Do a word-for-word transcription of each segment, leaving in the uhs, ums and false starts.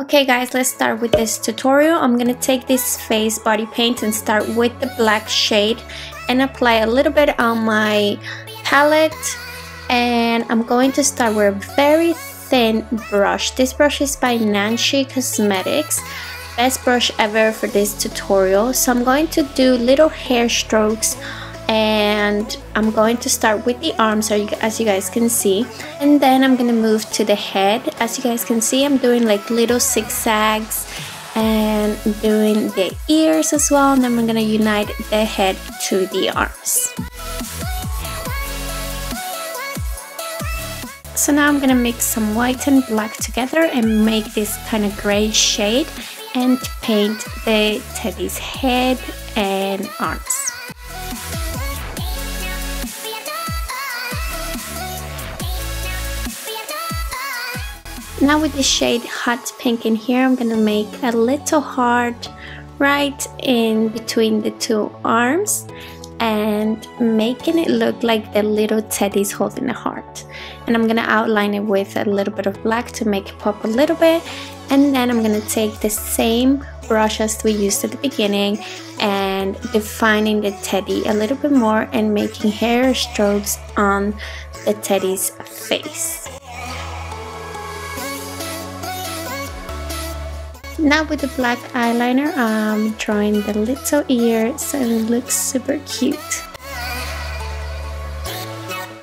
Okay guys, let's start with this tutorial. I'm gonna take this face body paint and start with the black shade and apply a little bit on my palette, and I'm going to start with a very thin brush. This brush is by Nanshy Cosmetics, best brush ever for this tutorial. So I'm going to do little hair strokes, and I'm going to start with the arms as you guys can see, and then I'm gonna move to the head. As you guys can see, I'm doing like little zigzags and doing the ears as well, and then I'm gonna unite the head to the arms. So now I'm gonna mix some white and black together and make this kind of gray shade and paint the teddy's head and arms. Now with the shade Hot Pink in here, I'm gonna make a little heart right in between the two arms and making it look like the little teddy's holding a heart. And I'm gonna outline it with a little bit of black to make it pop a little bit. And then I'm gonna take the same brush as we used at the beginning and defining the teddy a little bit more and making hair strokes on the teddy's face. Now with the black eyeliner, I'm drawing the little ear so it looks super cute.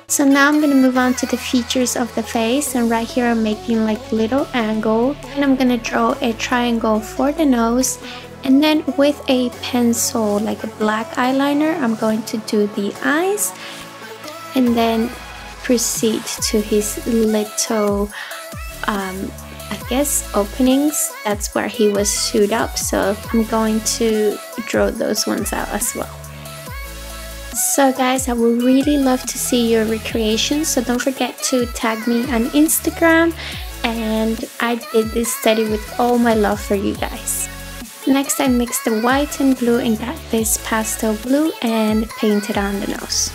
So now I'm gonna move on to the features of the face, and right here I'm making like little angle, and I'm gonna draw a triangle for the nose, and then with a pencil, like a black eyeliner, I'm going to do the eyes and then proceed to his little um, I guess openings. That's where he was sewed up, so I'm going to draw those ones out as well. So guys, I would really love to see your recreations, so don't forget to tag me on Instagram, and I did this study with all my love for you guys. Next I mixed the white and blue and got this pastel blue and painted on the nose.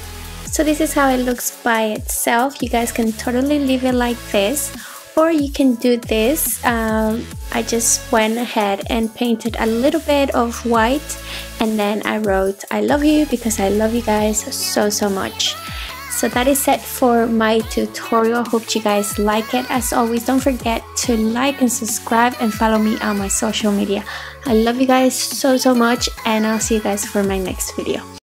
So this is how it looks by itself. You guys can totally leave it like this, or you can do this. um, I just went ahead and painted a little bit of white, and then I wrote I love you because I love you guys so so much. So that is it for my tutorial. Hope you guys like it. As always, don't forget to like and subscribe and follow me on my social media. I love you guys so so much, and I'll see you guys for my next video.